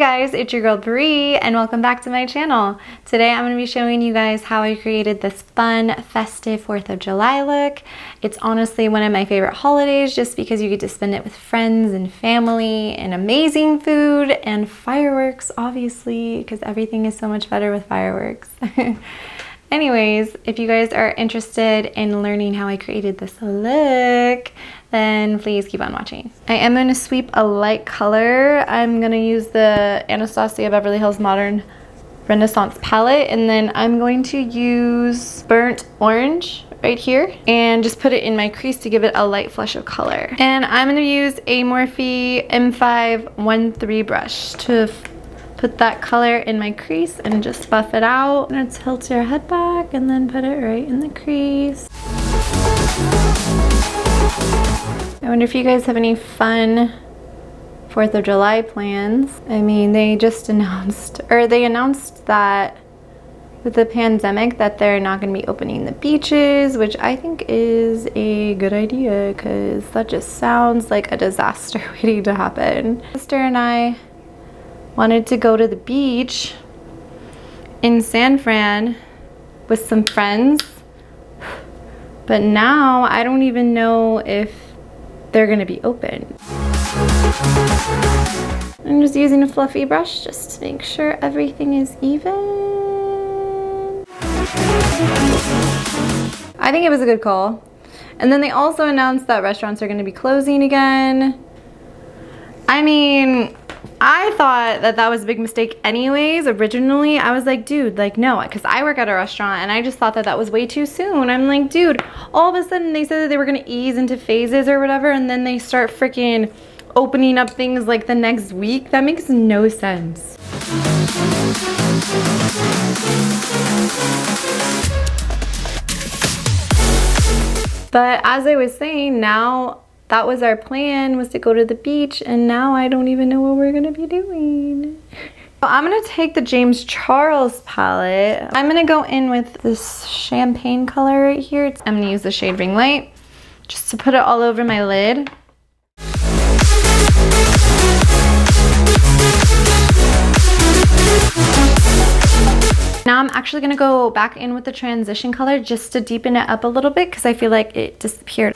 guys, it's your girl Bree and welcome back to my channel. Today I'm going to be showing you guys how I created this fun festive 4th of July look. It's honestly one of my favorite holidays just because you get to spend it with friends and family and amazing food and fireworks, obviously, because everything is so much better with fireworks. Anyways, if you guys are interested in learning how I created this look, then please keep on watching. I am going to sweep a light color. I'm going to use the Anastasia Beverly Hills Modern Renaissance Palette, and then I'm going to use burnt orange right here and just put it in my crease to give it a light flush of color. And I'm going to use a Morphe M513 brush to put that color in my crease and just buff it out. I'm gonna tilt your head back and then put it right in the crease. I wonder if you guys have any fun 4th of July plans. I mean, they announced that with the pandemic that they're not gonna be opening the beaches, which I think is a good idea because that just sounds like a disaster waiting to happen. Sister and I wanted to go to the beach in San Fran with some friends, but now I don't even know if they're gonna be open. I'm just using a fluffy brush just to make sure everything is even. I think it was a good call. And then they also announced that restaurants are gonna be closing again. I mean, I thought that was a big mistake anyways. Originally, I was like, dude, like, no, because I work at a restaurant and I just thought that that was way too soon. I'm like, dude, all of a sudden they said that they were going to ease into phases or whatever, and then they start freaking opening up things like the next week. That makes no sense. But as I was saying, now that was our plan, was to go to the beach, and now I don't even know what we're gonna be doing. So I'm gonna take the James Charles palette. I'm gonna go in with this champagne color right here. I'm gonna use the shade Ring Light just to put it all over my lid. Now I'm actually gonna go back in with the transition color just to deepen it up a little bit because I feel like it disappeared.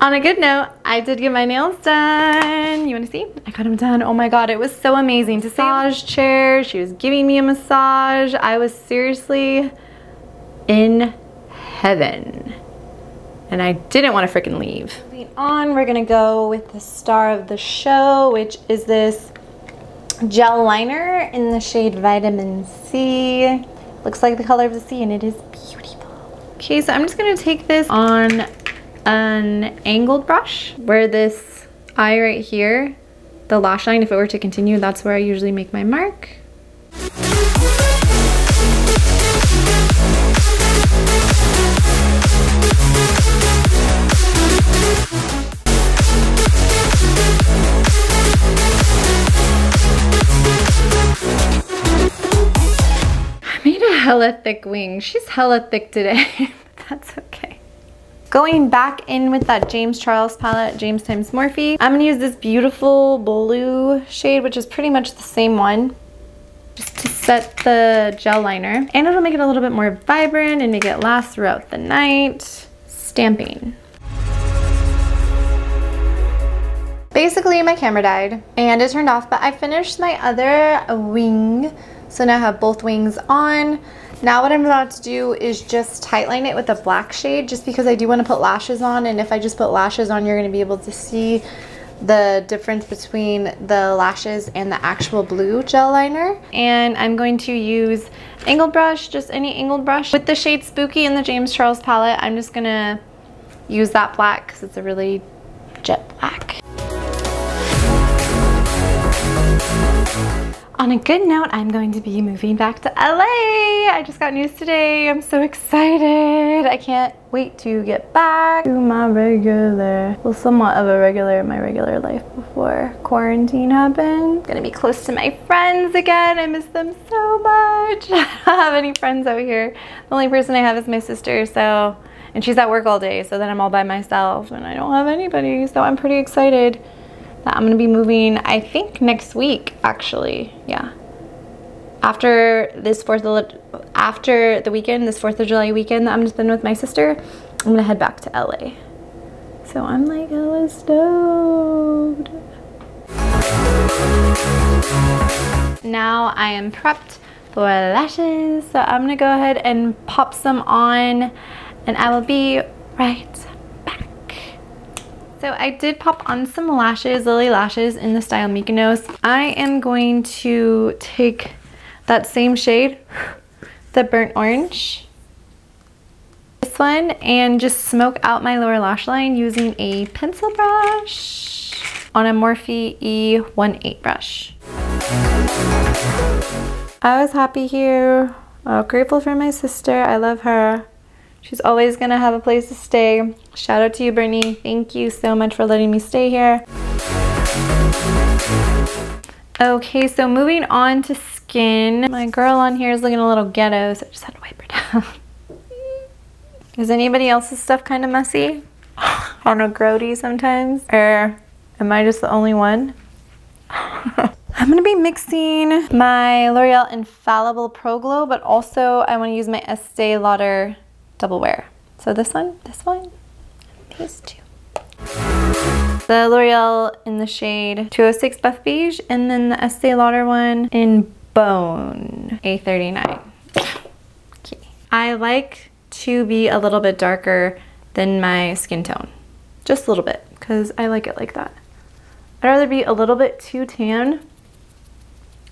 On a good note, I did get my nails done. You wanna see? I got them done. Oh my god, it was so amazing. Massage chair, she was giving me a massage. I was seriously in heaven. And I didn't want to freaking leave. Moving on, we're gonna go with the star of the show, which is this gel liner in the shade Vitamin C. Looks like the color of the sea, and it is beautiful. Okay, so I'm just gonna take this on an angled brush where this eye right here, the lash line, if it were to continue, that's where I usually make my mark. Hella thick wing. She's hella thick today. That's okay. Going back in with that James Charles palette, James times Morphe, I'm gonna use this beautiful blue shade, which is pretty much the same one, just to set the gel liner, and it'll make it a little bit more vibrant and make it last throughout the night. Stamping. Basically, my camera died and it turned off, but I finished my other wing. So now I have both wings on. Now what I'm about to do is just tightline it with a black shade just because I do want to put lashes on, and if I just put lashes on, you're going to be able to see the difference between the lashes and the actual blue gel liner. And I'm going to use angled brush, just any angled brush. With the shade Spooky in the James Charles palette, I'm just going to use that black because it's a really jet black. On a good note, I'm going to be moving back to LA. I just got news today. I'm so excited. I can't wait to get back to my regular, well, somewhat of a regular, my regular life before quarantine happened. Gonna be close to my friends again. I miss them so much. I don't have any friends out here. The only person I have is my sister, so and she's at work all day, so then I'm all by myself and I don't have anybody, so I'm pretty excited that I'm gonna be moving, I think next week actually, yeah. After the weekend, this 4th of July weekend that I'm just been with my sister, I'm gonna head back to LA. So I'm like hella stoked. Now I am prepped for lashes, so I'm gonna go ahead and pop some on and I will be right back. So I did pop on some lashes, Lily Lashes in the style Mykonos. I am going to take that same shade, the burnt orange, this one, and just smoke out my lower lash line using a pencil brush on a Morphe E18 brush. I was happy here, grateful for my sister, I love her. She's always gonna have a place to stay. Shout out to you, Brittany. Thank you so much for letting me stay here. Okay, so moving on to skin. My girl on here is looking a little ghetto, so I just had to wipe her down. Is anybody else's stuff kind of messy? I don't know, grody sometimes? Or am I just the only one? I'm gonna be mixing my L'Oreal Infallible Pro Glow, but also I wanna use my Estee Lauder Double Wear. So this one, and these two. The L'Oreal in the shade 206 Buff Beige, and then the Estee Lauder one in Bone A39. Okay. I like to be a little bit darker than my skin tone. Just a little bit, because I like it like that. I'd rather be a little bit too tan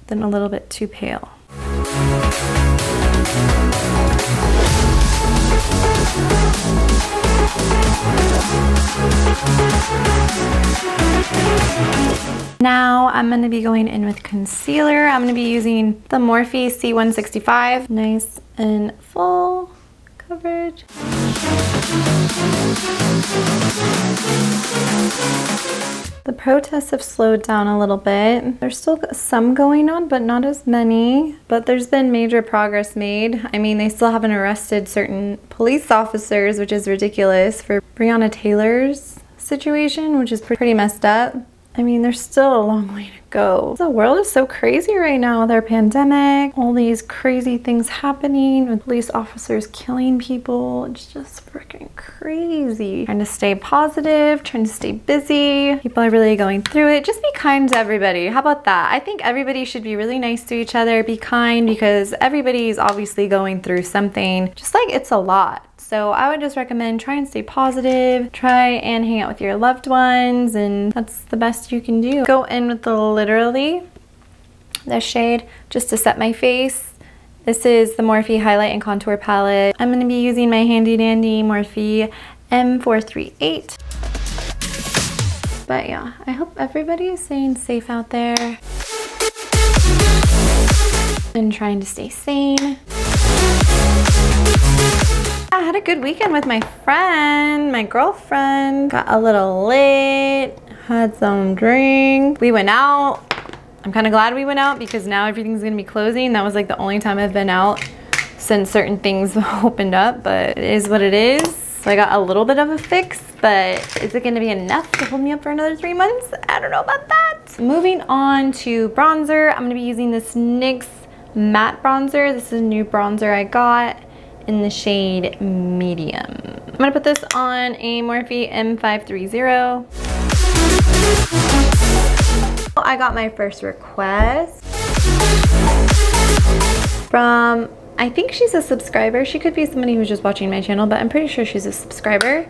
than a little bit too pale. Now I'm going to be going in with concealer. I'm going to be using the Morphe C165. Nice and full coverage. The protests have slowed down a little bit. There's still some going on, but not as many. But there's been major progress made. I mean, they still haven't arrested certain police officers, which is ridiculous, for Breonna Taylor's situation, which is pretty messed up. I mean, there's still a long way to go. The world is so crazy right now with our pandemic, all these crazy things happening with police officers killing people. It's just freaking crazy. Trying to stay positive, trying to stay busy. People are really going through it. Just be kind to everybody. How about that? I think everybody should be really nice to each other. Be kind, because everybody's obviously going through something. Just like, it's a lot. So I would just recommend try and stay positive, try and hang out with your loved ones, and that's the best you can do. Go in with the Literally, the shade, just to set my face. This is the Morphe Highlight and Contour Palette. I'm going to be using my handy dandy Morphe M438. But yeah, I hope everybody is staying safe out there and trying to stay sane. I had a good weekend with my friend, my girlfriend. Got a little lit, had some drink. We went out. I'm kind of glad we went out because now everything's gonna be closing. That was like the only time I've been out since certain things opened up, but it is what it is. So I got a little bit of a fix, but is it gonna be enough to hold me up for another 3 months? I don't know about that. Moving on to bronzer. I'm gonna be using this NYX matte bronzer. This is a new bronzer I got in the shade medium. I'm gonna put this on a Morphe M513. I got my first request from, I think she's a subscriber. She could be somebody who's just watching my channel, but I'm pretty sure she's a subscriber.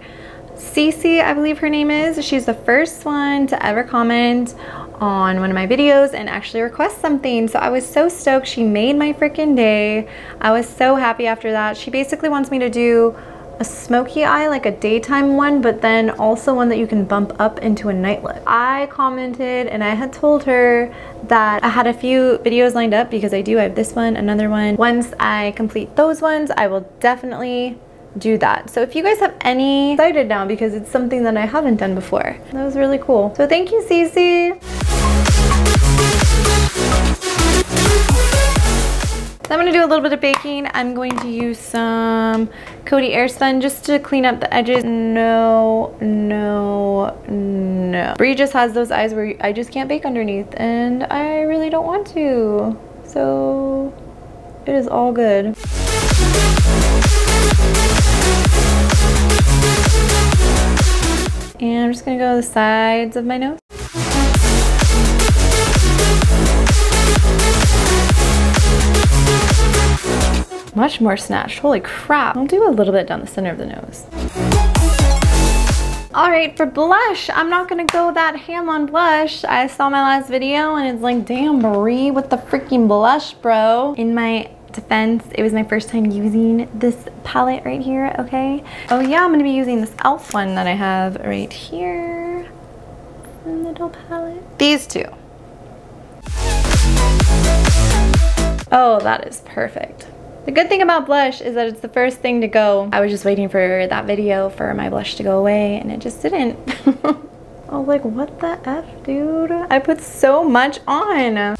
Cece, I believe her name is. She's the first one to ever comment on one of my videos and actually request something. So I was so stoked. She made my freaking day. I was so happy after that. She basically wants me to do a smoky eye, like a daytime one, but then also one that you can bump up into a night look. I commented and I had told her that I had a few videos lined up because I do. I have this one, another one. Once I complete those ones, I will definitely do that. So if you guys have any, I'm excited now because it's something that I haven't done before. That was really cool. So thank you, Cece. So I'm going to do a little bit of baking. I'm going to use some Cody Air Sun just to clean up the edges. No. Brie just has those eyes where I just can't bake underneath, and I really don't want to. So it is all good. And I'm just going to go to the sides of my nose. Much more snatched, holy crap. I'll do a little bit down the center of the nose. All right, for blush, I'm not gonna go that ham on blush. I saw my last video and it's like, damn Marie, what the freaking blush, bro. In my defense, it was my first time using this palette right here, okay? Oh yeah, I'm gonna be using this Elf one that I have right here. A little palette. These two. Oh, that is perfect. The good thing about blush is that it's the first thing to go. I was just waiting for that video for my blush to go away and it just didn't. I was like, what the F, dude? I put so much on. I'll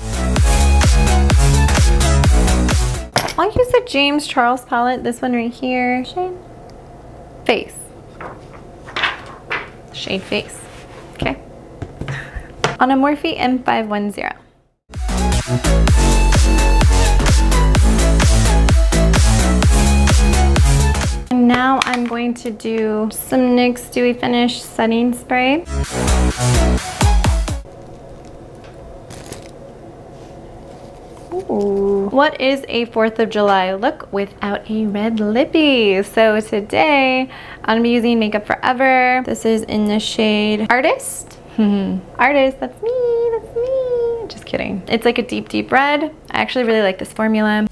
use the James Charles palette, this one right here. Shade Face. Shade Face, okay. On a Morphe M513. Now I'm going to do some NYX Dewy Finish Setting Spray. Ooh. What is a 4th of July look without a red lippy? So today I'm going to be using Makeup Forever. This is in the shade Artist. Artist, that's me, that's me. Just kidding. It's like a deep, deep red. I actually really like this formula.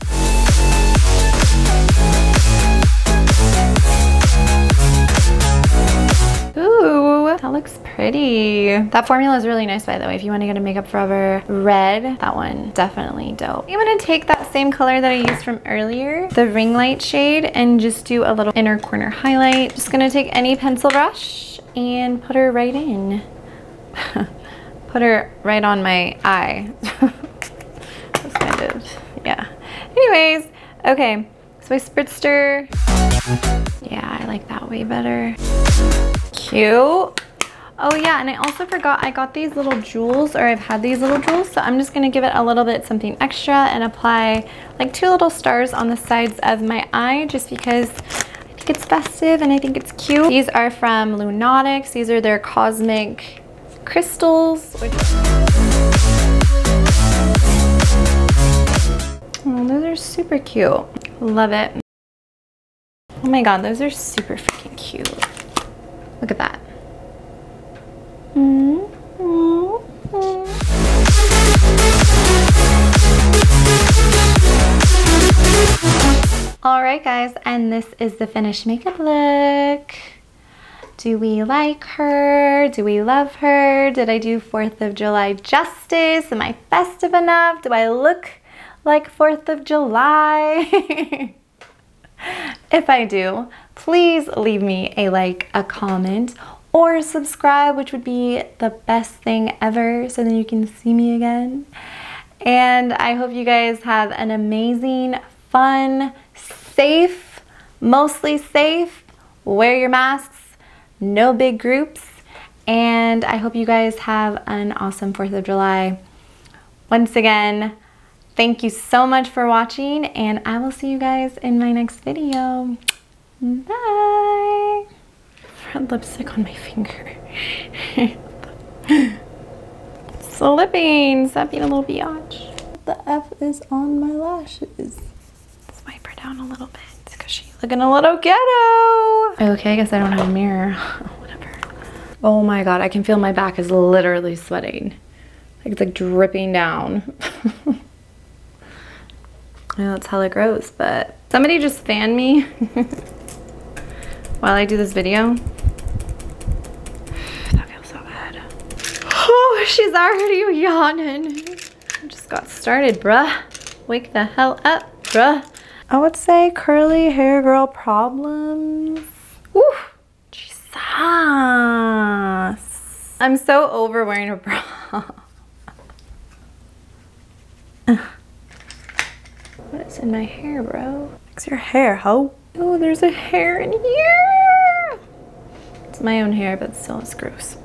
That looks pretty. That formula is really nice, by the way. If you want to get a Makeup Forever red, that one definitely dope. I'm going to take that same color that I used from earlier, the Ring Light shade, and just do a little inner corner highlight. Just going to take any pencil brush and put her right in. Put her right on my eye. That's kind of, yeah. Anyways, okay. So I spritzed her. Yeah, I like that way better. Cute. Oh yeah, and I also forgot I got these little jewels, or I've had these little jewels, so I'm just gonna give it a little bit something extra and apply like two little stars on the sides of my eye just because I think it's festive and I think it's cute. These are from Lunatics. These are their Cosmic Crystals. Oh, those are super cute. Love it. Oh my god, those are super freaking cute. Look at that. All right, guys, and this is the finished makeup look. Do we like her? Do we love her? Did I do 4th of July justice? Am I festive enough? Do I look like 4th of July? If I do, please leave me a like, a comment, or subscribe, which would be the best thing ever, so then you can see me again. And I hope you guys have an amazing, fun, safe, mostly safe, wear your masks, no big groups, and I hope you guys have an awesome 4th of July. Once again, thank you so much for watching, and I will see you guys in my next video. Bye! Red lipstick on my finger. Slipping! Stop being a little biatch. The F is on my lashes. Let's wipe her down a little bit because she's looking a little ghetto. Okay, I guess I don't have a mirror. Whatever. Oh my god, I can feel my back is literally sweating. It's like dripping down. I know that's hella gross, but somebody just fan me while I do this video. That feels so bad. Oh, she's already yawning. I just got started, bruh. Wake the hell up, bruh. I would say curly hair girl problems. Woo, Jesus. I'm so over wearing a bra. What is in my hair, bro? Fix your hair, ho. Oh, there's a hair in here. It's my own hair, but still it's gross.